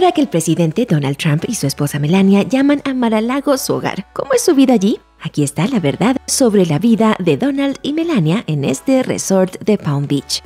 ahora que el presidente Donald Trump y su esposa Melania llaman a Mar-a-Lago su hogar. ¿Cómo es su vida allí? Aquí está la verdad sobre la vida de Donald y Melania en este resort de Palm Beach.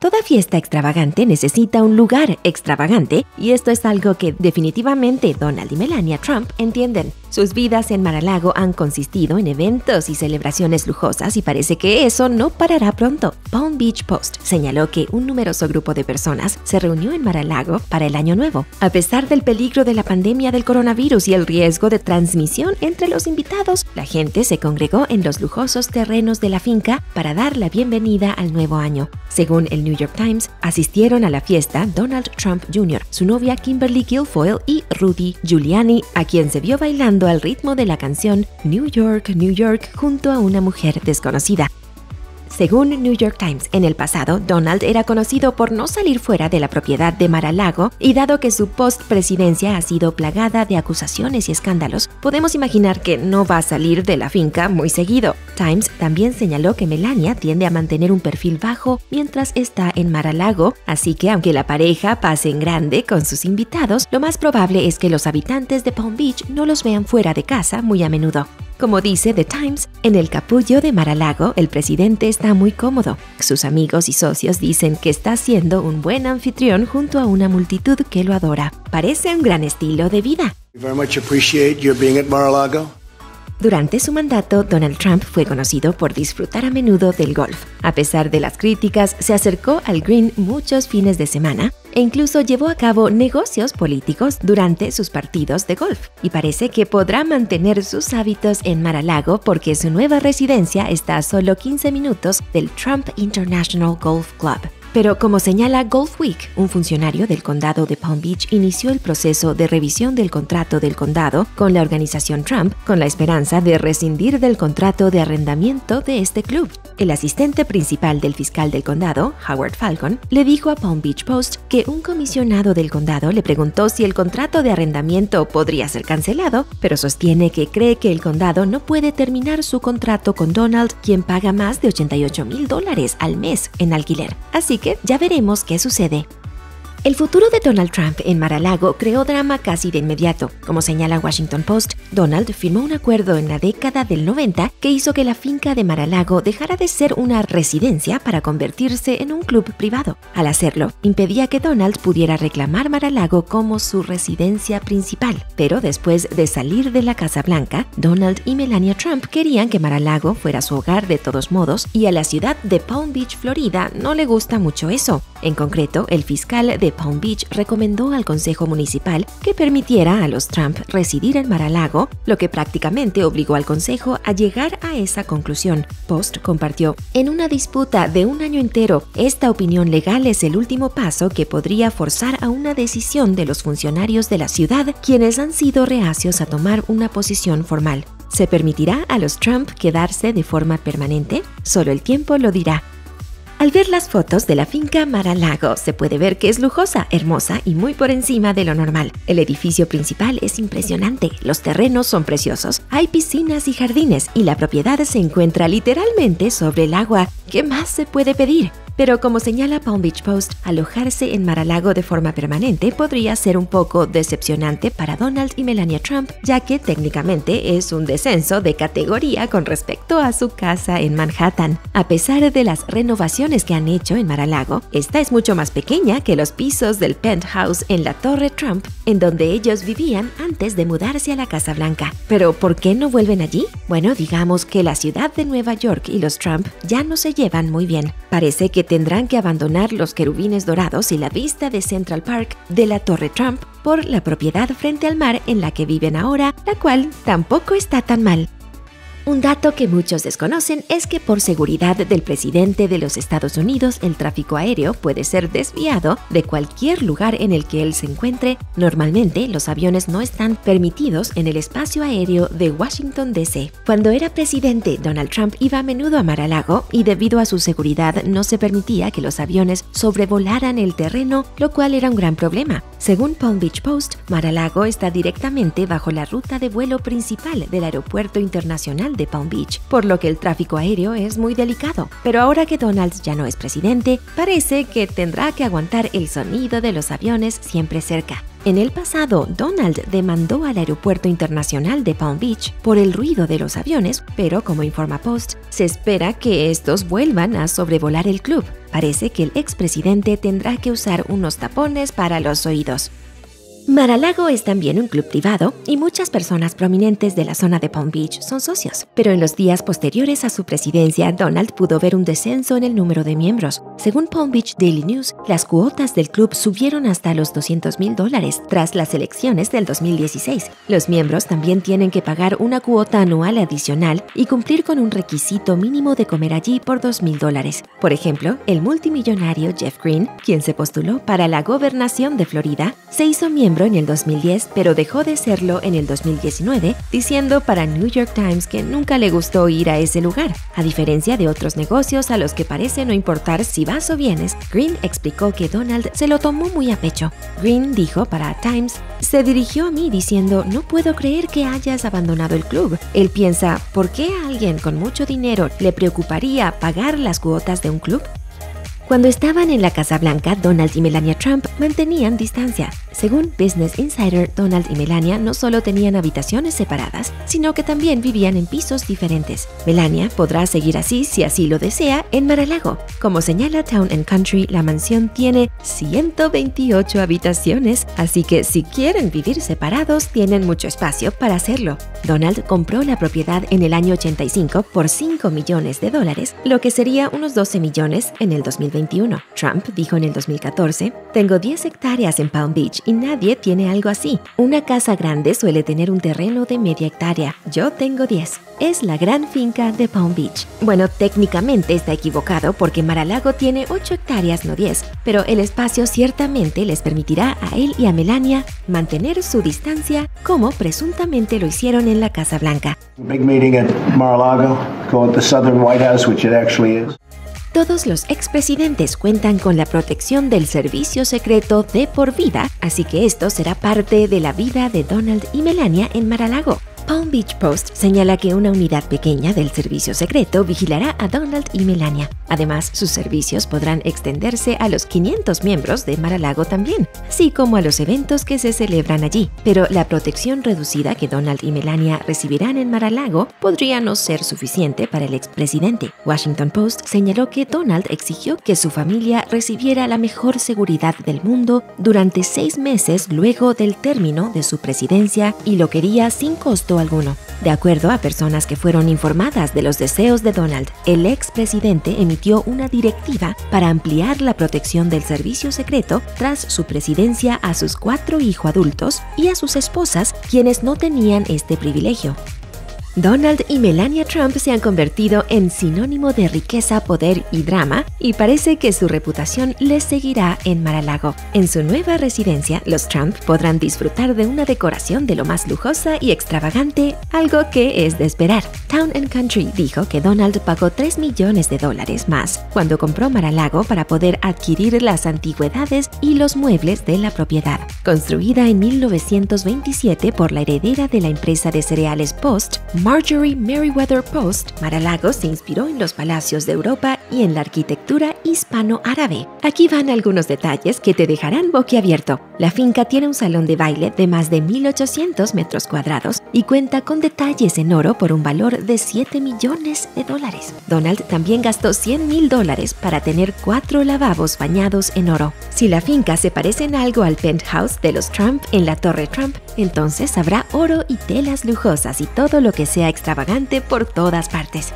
Toda fiesta extravagante necesita un lugar extravagante, y esto es algo que definitivamente Donald y Melania Trump entienden. Sus vidas en Mar-a-Lago han consistido en eventos y celebraciones lujosas, y parece que eso no parará pronto. Palm Beach Post señaló que un numeroso grupo de personas se reunió en Mar-a-Lago para el Año Nuevo. A pesar del peligro de la pandemia del coronavirus y el riesgo de transmisión entre los invitados, la gente se congregó en los lujosos terrenos de la finca para dar la bienvenida al nuevo año. Según el New York Times, asistieron a la fiesta Donald Trump Jr., su novia Kimberly Guilfoyle y Rudy Giuliani, a quien se vio bailando al ritmo de la canción New York, New York junto a una mujer desconocida. Según New York Times, en el pasado, Donald era conocido por no salir fuera de la propiedad de Mar-a-Lago, y dado que su postpresidencia ha sido plagada de acusaciones y escándalos, podemos imaginar que no va a salir de la finca muy seguido. Times también señaló que Melania tiende a mantener un perfil bajo mientras está en Mar-a-Lago, así que aunque la pareja pase en grande con sus invitados, lo más probable es que los habitantes de Palm Beach no los vean fuera de casa muy a menudo. Como dice The Times, en el capullo de Mar-a-Lago el presidente está muy cómodo. Sus amigos y socios dicen que está siendo un buen anfitrión junto a una multitud que lo adora. Parece un gran estilo de vida. Durante su mandato, Donald Trump fue conocido por disfrutar a menudo del golf. A pesar de las críticas, se acercó al green muchos fines de semana e incluso llevó a cabo negocios políticos durante sus partidos de golf. Y parece que podrá mantener sus hábitos en Mar-a-Lago porque su nueva residencia está a solo 15 minutos del Trump International Golf Club. Pero como señala Golf Week, un funcionario del condado de Palm Beach inició el proceso de revisión del contrato del condado con la organización Trump con la esperanza de rescindir del contrato de arrendamiento de este club. El asistente principal del fiscal del condado, Howard Falcon, le dijo a Palm Beach Post que un comisionado del condado le preguntó si el contrato de arrendamiento podría ser cancelado, pero sostiene que cree que el condado no puede terminar su contrato con Donald, quien paga más de $88,000 al mes en alquiler. Así que ya veremos qué sucede. El futuro de Donald Trump en Mar-a-Lago creó drama casi de inmediato. Como señala Washington Post, Donald firmó un acuerdo en la década del 90 que hizo que la finca de Mar-a-Lago dejara de ser una residencia para convertirse en un club privado. Al hacerlo, impedía que Donald pudiera reclamar Mar-a-Lago como su residencia principal. Pero después de salir de la Casa Blanca, Donald y Melania Trump querían que Mar-a-Lago fuera su hogar de todos modos, y a la ciudad de Palm Beach, Florida, no le gusta mucho eso. En concreto, el fiscal de Palm Beach recomendó al Consejo Municipal que permitiera a los Trump residir en Mar-a-Lago, lo que prácticamente obligó al Consejo a llegar a esa conclusión. Post compartió: en una disputa de un año entero, esta opinión legal es el último paso que podría forzar a una decisión de los funcionarios de la ciudad, quienes han sido reacios a tomar una posición formal. ¿Se permitirá a los Trump quedarse de forma permanente? Solo el tiempo lo dirá. Al ver las fotos de la finca Mar-a-Lago, se puede ver que es lujosa, hermosa y muy por encima de lo normal. El edificio principal es impresionante, los terrenos son preciosos, hay piscinas y jardines, y la propiedad se encuentra literalmente sobre el agua. ¿Qué más se puede pedir? Pero como señala Palm Beach Post, alojarse en Mar-a-Lago de forma permanente podría ser un poco decepcionante para Donald y Melania Trump, ya que técnicamente es un descenso de categoría con respecto a su casa en Manhattan. A pesar de las renovaciones que han hecho en Mar-a-Lago, esta es mucho más pequeña que los pisos del penthouse en la Torre Trump, en donde ellos vivían antes de mudarse a la Casa Blanca. ¿Pero por qué no vuelven allí? Bueno, digamos que la ciudad de Nueva York y los Trump ya no se llevan muy bien. Parece que tendrán que abandonar los querubines dorados y la vista de Central Park de la Torre Trump por la propiedad frente al mar en la que viven ahora, la cual tampoco está tan mal. Un dato que muchos desconocen es que por seguridad del presidente de los Estados Unidos, el tráfico aéreo puede ser desviado de cualquier lugar en el que él se encuentre. Normalmente, los aviones no están permitidos en el espacio aéreo de Washington, D.C. Cuando era presidente, Donald Trump iba a menudo a Mar-a-Lago y debido a su seguridad no se permitía que los aviones sobrevolaran el terreno, lo cual era un gran problema. Según Palm Beach Post, Mar-a-Lago está directamente bajo la ruta de vuelo principal del Aeropuerto Internacional de Palm Beach, por lo que el tráfico aéreo es muy delicado. Pero ahora que Donald ya no es presidente, parece que tendrá que aguantar el sonido de los aviones siempre cerca. En el pasado, Donald demandó al aeropuerto internacional de Palm Beach por el ruido de los aviones, pero como informa Post, se espera que estos vuelvan a sobrevolar el club. Parece que el expresidente tendrá que usar unos tapones para los oídos. Mar-a-Lago es también un club privado y muchas personas prominentes de la zona de Palm Beach son socios, pero en los días posteriores a su presidencia, Donald pudo ver un descenso en el número de miembros. Según Palm Beach Daily News, las cuotas del club subieron hasta los $200,000 tras las elecciones del 2016. Los miembros también tienen que pagar una cuota anual adicional y cumplir con un requisito mínimo de comer allí por $2,000. Por ejemplo, el multimillonario Jeff Green, quien se postuló para la gobernación de Florida, se hizo miembro en el 2010, pero dejó de serlo en el 2019, diciendo para New York Times que nunca le gustó ir a ese lugar. A diferencia de otros negocios a los que parece no importar si vas o vienes, Green explicó que Donald se lo tomó muy a pecho. Green dijo para Times: "Se dirigió a mí diciendo, no puedo creer que hayas abandonado el club. Él piensa, ¿por qué a alguien con mucho dinero le preocuparía pagar las cuotas de un club?". Cuando estaban en la Casa Blanca, Donald y Melania Trump mantenían distancia. Según Business Insider, Donald y Melania no solo tenían habitaciones separadas, sino que también vivían en pisos diferentes. Melania podrá seguir así, si así lo desea, en Mar-a-Lago. Como señala Town & Country, la mansión tiene 128 habitaciones, así que si quieren vivir separados, tienen mucho espacio para hacerlo. Donald compró la propiedad en el año 85 por $5 millones, lo que sería unos $12 millones en el 2020. Trump dijo en el 2014: "Tengo 10 hectáreas en Palm Beach y nadie tiene algo así. Una casa grande suele tener un terreno de media hectárea. Yo tengo 10. Es la gran finca de Palm Beach". Bueno, técnicamente está equivocado porque Mar-a-Lago tiene 8 hectáreas, no 10, pero el espacio ciertamente les permitirá a él y a Melania mantener su distancia, como presuntamente lo hicieron en la Casa Blanca. Todos los expresidentes cuentan con la protección del servicio secreto de por vida, así que esto será parte de la vida de Donald y Melania en Mar-a-Lago. Palm Beach Post señala que una unidad pequeña del servicio secreto vigilará a Donald y Melania. Además, sus servicios podrán extenderse a los 500 miembros de Mar-a-Lago también, así como a los eventos que se celebran allí. Pero la protección reducida que Donald y Melania recibirán en Mar-a-Lago podría no ser suficiente para el expresidente. Washington Post señaló que Donald exigió que su familia recibiera la mejor seguridad del mundo durante 6 meses luego del término de su presidencia y lo quería sin costo alguno. De acuerdo a personas que fueron informadas de los deseos de Donald, el expresidente emitió una directiva para ampliar la protección del servicio secreto tras su presidencia a sus 4 hijos adultos y a sus esposas, quienes no tenían este privilegio. Donald y Melania Trump se han convertido en sinónimo de riqueza, poder y drama, y parece que su reputación les seguirá en Mar-a-Lago. En su nueva residencia, los Trump podrán disfrutar de una decoración de lo más lujosa y extravagante, algo que es de esperar. Town & Country dijo que Donald pagó $3 millones más cuando compró Mar-a-Lago para poder adquirir las antigüedades y los muebles de la propiedad. Construida en 1927 por la heredera de la empresa de cereales Post, Marjorie Meriwether Post, Mar-a-Lago se inspiró en los palacios de Europa y en la arquitectura hispano-árabe. Aquí van algunos detalles que te dejarán boquiabierto. La finca tiene un salón de baile de más de 1,800 metros cuadrados y cuenta con detalles en oro por un valor de $7 millones. Donald también gastó $100,000 para tener 4 lavabos bañados en oro. Si la finca se parece en algo al penthouse de los Trump en la Torre Trump, entonces habrá oro y telas lujosas y todo lo que sea extravagante por todas partes.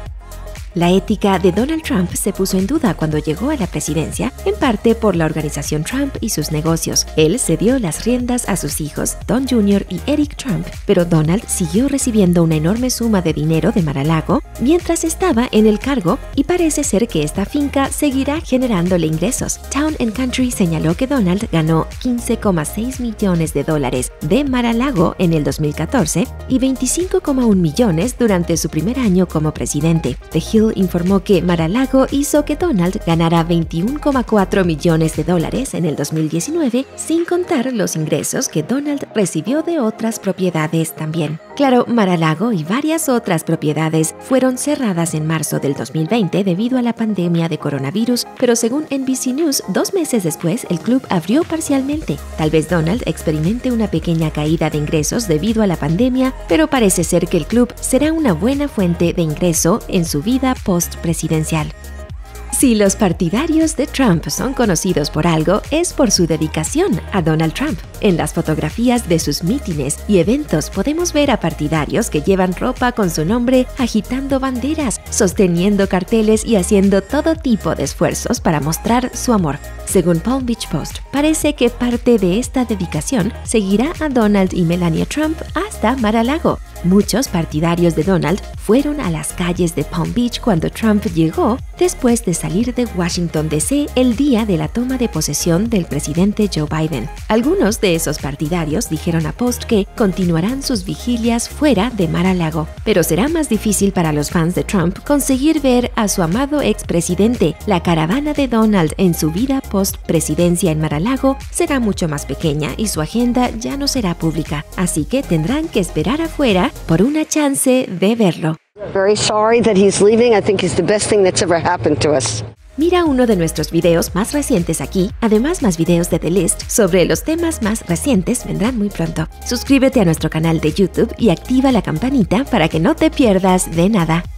La ética de Donald Trump se puso en duda cuando llegó a la presidencia, en parte por la organización Trump y sus negocios. Él cedió las riendas a sus hijos, Don Jr. y Eric Trump, pero Donald siguió recibiendo una enorme suma de dinero de Mar-a-Lago mientras estaba en el cargo, y parece ser que esta finca seguirá generándole ingresos. Town & Country señaló que Donald ganó $15,6 millones de Mar-a-Lago en el 2014 y $25,1 millones durante su primer año como presidente. The Hill Poll informó que Mar-a-Lago hizo que Donald ganara $21,4 millones en el 2019, sin contar los ingresos que Donald recibió de otras propiedades también. Claro, Mar-a-Lago y varias otras propiedades fueron cerradas en marzo del 2020 debido a la pandemia de coronavirus, pero según NBC News, 2 meses después el club abrió parcialmente. Tal vez Donald experimente una pequeña caída de ingresos debido a la pandemia, pero parece ser que el club será una buena fuente de ingreso en su vida post-presidencial. Si los partidarios de Trump son conocidos por algo, es por su dedicación a Donald Trump. En las fotografías de sus mítines y eventos podemos ver a partidarios que llevan ropa con su nombre, agitando banderas, sosteniendo carteles y haciendo todo tipo de esfuerzos para mostrar su amor. Según Palm Beach Post, parece que parte de esta dedicación seguirá a Donald y Melania Trump hasta Mar-a-Lago. Muchos partidarios de Donald fueron a las calles de Palm Beach cuando Trump llegó después de salir de Washington D.C. el día de la toma de posesión del presidente Joe Biden. Algunos de esos partidarios dijeron a Post que continuarán sus vigilias fuera de Mar-a-Lago, pero será más difícil para los fans de Trump conseguir ver a su amado expresidente. La caravana de Donald en su vida post-presidencia en Mar-a-Lago será mucho más pequeña y su agenda ya no será pública, así que tendrán que esperar afuera por una chance de verlo. Very sorry that he's leaving. I think he's the best thing that's ever happened to us. Mira uno de nuestros videos más recientes aquí, además más videos de The List sobre los temas más recientes vendrán muy pronto. Suscríbete a nuestro canal de YouTube y activa la campanita para que no te pierdas de nada.